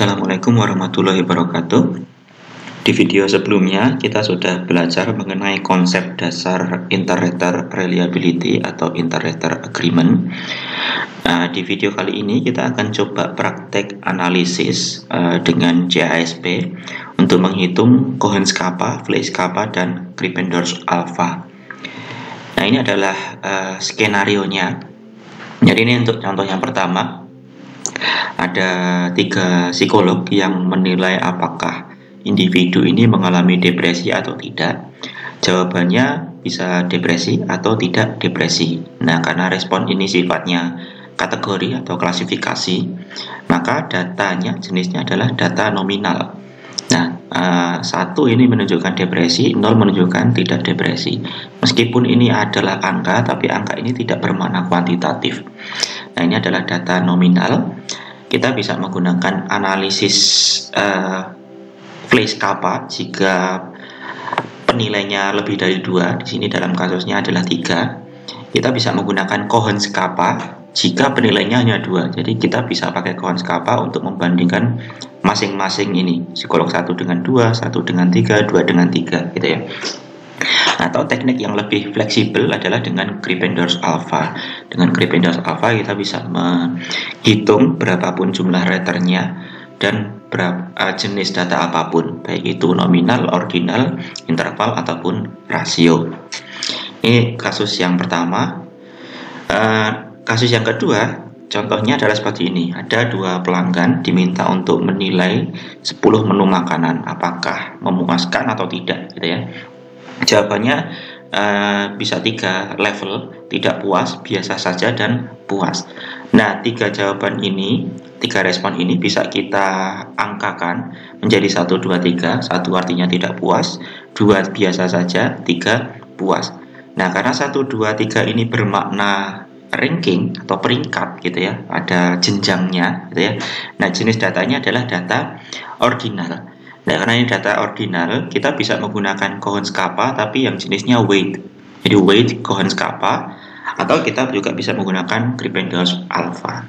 Assalamualaikum warahmatullahi wabarakatuh. Di video sebelumnya kita sudah belajar mengenai konsep dasar interrater reliability atau interrater agreement. Nah, di video kali ini kita akan coba praktek analisis dengan JASP untuk menghitung Cohen's kappa, Fleiss kappa, dan Krippendorff's alpha. Nah, ini adalah skenario-nya. Jadi ini untuk contoh yang pertama. Ada 3 psikolog yang menilai apakah individu ini mengalami depresi atau tidak. Jawabannya bisa depresi atau tidak depresi. Nah, karena respon ini sifatnya kategori atau klasifikasi, maka datanya jenisnya adalah data nominal. Nah, 1 ini menunjukkan depresi, 0 menunjukkan tidak depresi. Meskipun ini adalah angka, tapi angka ini tidak bermakna kuantitatif. Nah, ini adalah data nominal. Kita bisa menggunakan analisis Fleiss kappa jika penilainya lebih dari 2. Di sini dalam kasusnya adalah 3. Kita bisa menggunakan Cohen's kappa jika penilaiannya hanya 2. Jadi kita bisa pakai Cohen's kappa untuk membandingkan masing-masing ini, psikolog 1 dengan 2, 1 dengan 3, 2 dengan 3 gitu ya. Atau teknik yang lebih fleksibel adalah dengan Krippendorff's alpha. Dengan Krippendorff's alpha kita bisa menghitung berapapun jumlah raternya dan jenis data apapun, baik itu nominal, ordinal, interval ataupun rasio. Ini kasus yang pertama. Kasus yang kedua, contohnya adalah seperti ini. Ada 2 pelanggan diminta untuk menilai 10 menu makanan, apakah memuaskan atau tidak gitu ya. Jawabannya bisa 3 level, tidak puas, biasa saja, dan puas. Nah, 3 jawaban ini, 3 respon ini bisa kita angkakan menjadi 1, 2, 3. 1 artinya tidak puas, 2 biasa saja, 3 puas. Nah, karena 1, 2, 3 ini bermakna ranking atau peringkat gitu ya, ada jenjangnya gitu ya. Nah, jenis datanya adalah data ordinal. Nah, karena ini data ordinal, kita bisa menggunakan Cohen's kappa tapi yang jenisnya weight. Jadi weight Cohen's kappa, atau kita juga bisa menggunakan Krippendorff's alpha.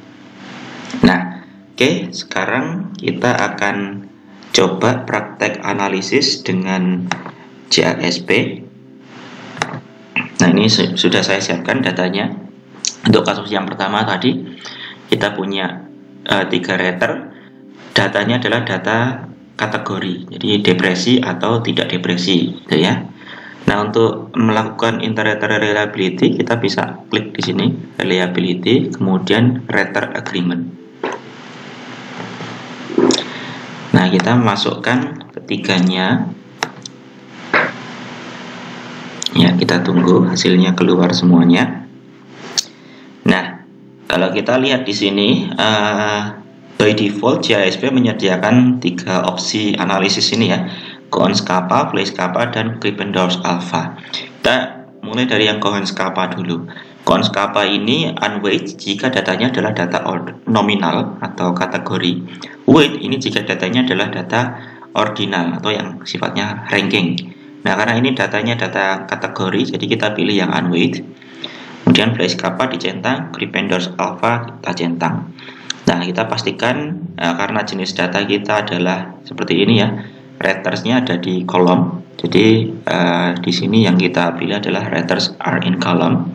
Nah, oke, sekarang kita akan coba praktek analisis dengan JASP. Nah, ini sudah saya siapkan datanya. Untuk kasus yang pertama tadi, kita punya 3 rater. Datanya adalah data kategori, jadi depresi atau tidak depresi gitu ya. Nah, untuk melakukan interrater reliability, kita bisa klik di sini reliability, kemudian rater agreement. Nah, kita masukkan ketiganya ya, kita tunggu hasilnya keluar semuanya. Kalau kita lihat di sini, by default JASP menyediakan 3 opsi analisis ini ya, Cohen's kappa, Fleiss kappa, dan Krippendorff's alpha. Kita mulai dari yang Cohen's kappa dulu. Cohen's kappa ini unweighted jika datanya adalah data nominal atau kategori. Weight ini jika datanya adalah data ordinal atau yang sifatnya ranking. Nah, karena ini datanya data kategori, jadi kita pilih yang unweighted. Kemudian Fleiss kappa dicentang, Krippendorff's alpha kita centang. Nah, kita pastikan karena jenis data kita adalah seperti ini ya, ratersnya ada di kolom. Jadi di sini yang kita pilih adalah raters are in column.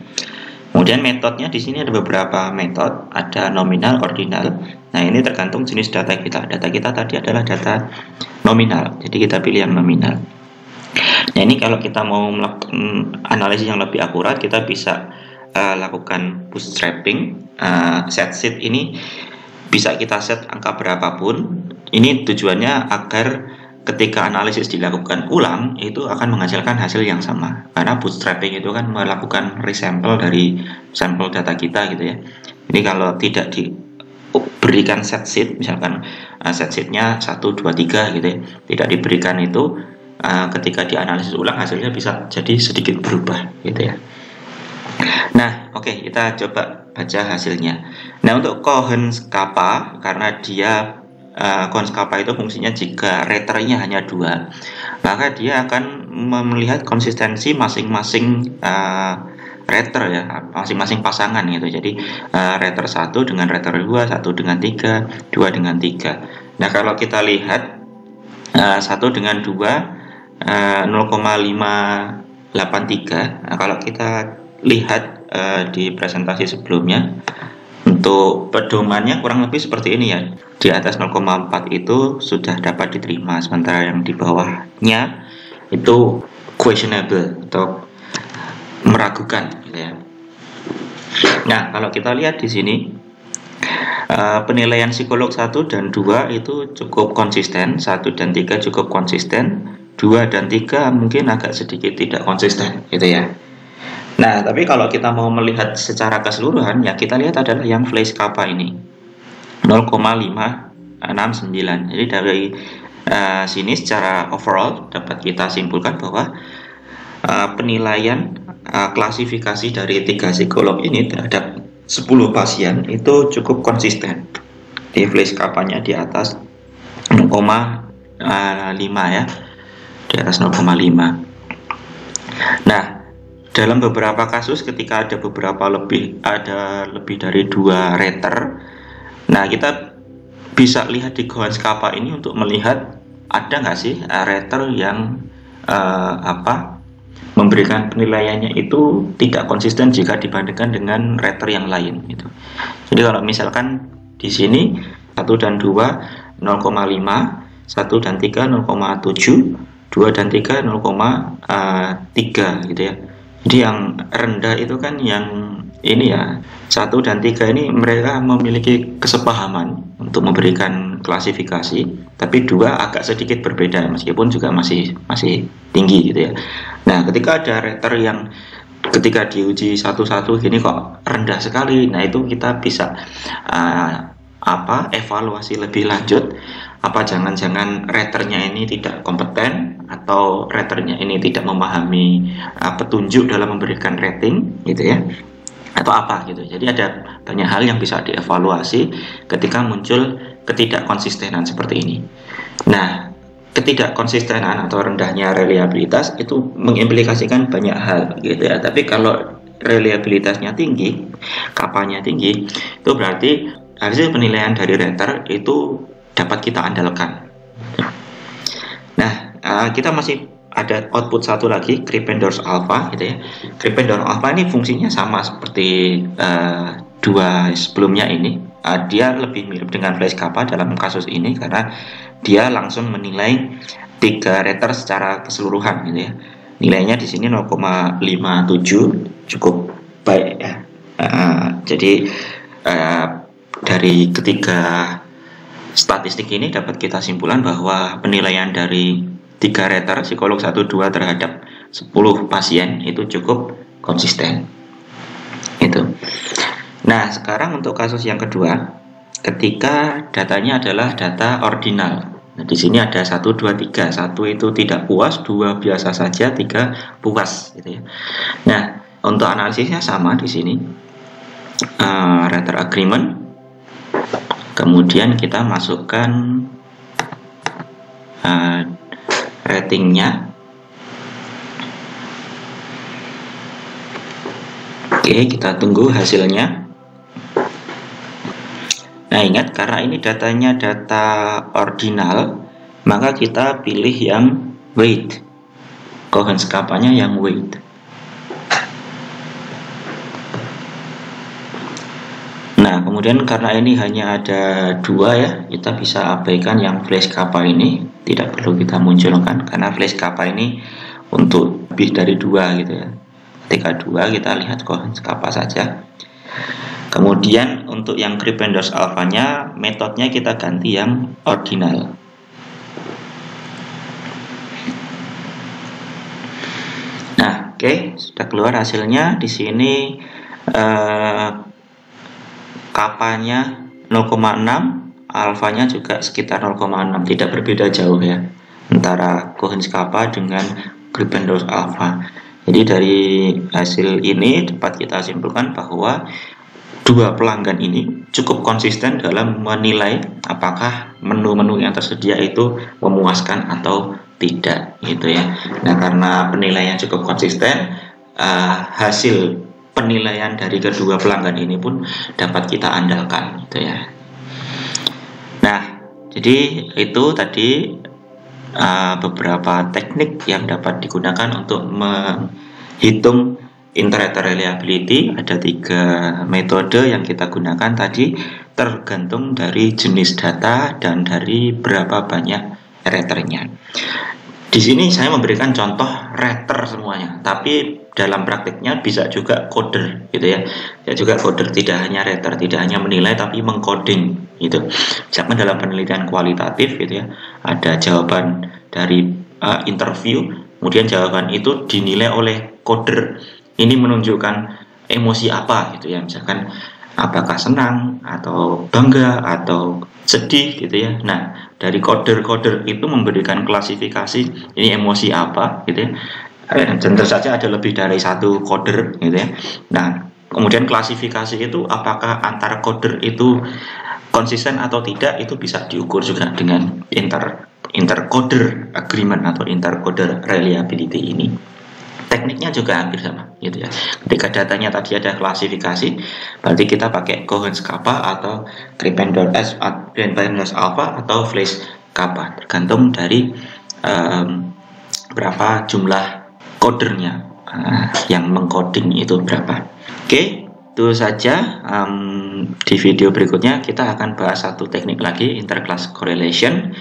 Kemudian metodenya di sini ada beberapa metode, ada nominal, ordinal. Nah, ini tergantung jenis data kita. Data kita tadi adalah data nominal, jadi kita pilih yang nominal. Nah, ini kalau kita mau melakukan analisis yang lebih akurat, kita bisa lakukan bootstrapping. Set ini bisa kita set angka berapapun. Ini tujuannya agar ketika analisis dilakukan ulang itu akan menghasilkan hasil yang sama. Karena bootstrapping itu kan melakukan resample dari sampel data kita gitu ya. Ini kalau tidak diberikan set sheet, misalkan set sheetnya 1, 2, 3 gitu ya, tidak diberikan itu, ketika dianalisis ulang hasilnya bisa jadi sedikit berubah gitu ya. Nah, oke, kita coba baca hasilnya. Nah, untuk Cohen's kappa, karena dia Cohen's kappa itu fungsinya jika raternya hanya 2, maka dia akan melihat konsistensi masing-masing rater ya, masing-masing pasangan gitu. Jadi rater 1 dengan rater 2, 1 dengan 3, 2 dengan 3. Nah, kalau kita lihat 1 dengan 2 0,583. Nah, kalau kita lihat di presentasi sebelumnya, untuk pedomannya kurang lebih seperti ini ya. Di atas 0,4 itu sudah dapat diterima, sementara yang di bawahnya itu questionable atau meragukan gitu ya. Nah, kalau kita lihat di sini penilaian psikolog 1 dan 2 itu cukup konsisten, 1 dan 3 cukup konsisten, 2 dan 3 mungkin agak sedikit tidak konsisten gitu ya. Nah, tapi kalau kita mau melihat secara keseluruhan, ya kita lihat adalah yang Fleiss kappa ini 0,569. Jadi dari sini secara overall dapat kita simpulkan bahwa penilaian klasifikasi dari 3 psikolog ini terhadap 10 pasien itu cukup konsisten. Di Fleiss kappa-nya di atas 0,5 ya, di atas 0,5. Nah, dalam beberapa kasus ketika ada lebih dari 2 rater, nah kita bisa lihat di Cohen's kappa ini untuk melihat ada nggak sih rater yang memberikan penilaiannya itu tidak konsisten jika dibandingkan dengan rater yang lain gitu. Jadi kalau misalkan di sini 1 dan 2 0,5, 1 dan 3 0,7, 2 dan 3 0,3 gitu ya. Jadi yang rendah itu kan yang ini ya, 1 dan 3 ini mereka memiliki kesepahaman untuk memberikan klasifikasi, tapi 2 agak sedikit berbeda meskipun juga masih tinggi gitu ya. Nah, ketika ada rater yang ketika diuji satu-satu gini kok rendah sekali, nah itu kita bisa evaluasi lebih lanjut, apa jangan-jangan raternya ini tidak kompeten atau raternya ini tidak memahami petunjuk dalam memberikan rating gitu ya, atau apa gitu. Jadi ada banyak hal yang bisa dievaluasi ketika muncul ketidakkonsistenan seperti ini. Nah, ketidakkonsistenan atau rendahnya reliabilitas itu mengimplikasikan banyak hal gitu ya. Tapi kalau reliabilitasnya tinggi, kapanya tinggi, itu berarti hasil penilaian dari rater itu dapat kita andalkan. Nah, kita masih ada output satu lagi, Krippendorff's alpha gitu ya. Krippendorff's alpha ini fungsinya sama seperti 2 sebelumnya ini. Dia lebih mirip dengan Fleiss kappa dalam kasus ini karena dia langsung menilai 3 rater secara keseluruhan gitu ya. Nilainya di sini 0,57 cukup baik ya. Jadi dari ketiga statistik ini dapat kita simpulan bahwa penilaian dari 3 rater psikolog 1, 2 terhadap 10 pasien itu cukup konsisten itu. Nah, sekarang untuk kasus yang kedua, ketika datanya adalah data ordinal. Nah, di sini ada 1, 2, 3. 1 itu tidak puas, 2 biasa saja, 3 puas gitu ya. Nah, untuk analisisnya sama di sini, rater agreement. Kemudian kita masukkan ratingnya. Oke, kita tunggu hasilnya. Nah, ingat karena ini datanya data ordinal, maka kita pilih yang weight. Cohen's kappa-nya yang weight. Nah, kemudian karena ini hanya ada 2 ya, kita bisa abaikan yang Fleiss kappa ini, tidak perlu kita munculkan karena Fleiss kappa ini untuk lebih dari 2 gitu ya. Ketika 2 kita lihat Cohen's kappa saja. Kemudian untuk yang Krippendorff's alpha-nya, metodenya kita ganti yang ordinal. Nah, oke, sudah keluar hasilnya. Di sini kapanya 0,6, alfanya juga sekitar 0,6, tidak berbeda jauh ya antara Cohen's kappa dengan Krippendorff's alpha. Jadi dari hasil ini dapat kita simpulkan bahwa 2 pelanggan ini cukup konsisten dalam menilai apakah menu-menu yang tersedia itu memuaskan atau tidak gitu ya. Nah, karena penilaiannya cukup konsisten, hasil penilaian dari kedua pelanggan ini pun dapat kita andalkan gitu ya. Nah, Jadi itu tadi beberapa teknik yang dapat digunakan untuk menghitung interrater reliability. Ada 3 metode yang kita gunakan tadi, tergantung dari jenis data dan dari berapa banyak raternya. Di sini saya memberikan contoh rater semuanya, tapi dalam praktiknya bisa juga koder, gitu ya. Bisa juga koder, tidak hanya rater, tidak hanya menilai tapi mengkoding, gitu. Misalkan dalam penelitian kualitatif, gitu ya, ada jawaban dari interview, kemudian jawaban itu dinilai oleh koder. Ini menunjukkan emosi apa, gitu ya, misalkan apakah senang atau bangga atau sedih, gitu ya. Nah, dari koder-koder itu memberikan klasifikasi ini emosi apa, gitu ya. Tentu saja ada lebih dari 1 koder, gitu ya. Nah, kemudian klasifikasi itu apakah antar koder itu konsisten atau tidak, itu bisa diukur juga dengan inter koder agreement atau inter koder reliability ini. Tekniknya juga hampir sama, gitu ya. Ketika datanya tadi ada klasifikasi, berarti kita pakai Cohen's kappa atau Krippendorff's alpha atau Fleiss kappa, tergantung dari berapa jumlah kodernya, yang mengkoding itu berapa. Oke, itu saja. Di video berikutnya kita akan bahas 1 teknik lagi, interclass correlation.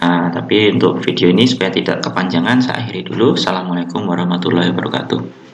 Tapi untuk video ini supaya tidak kepanjangan, saya akhiri dulu. Assalamualaikum warahmatullahi wabarakatuh.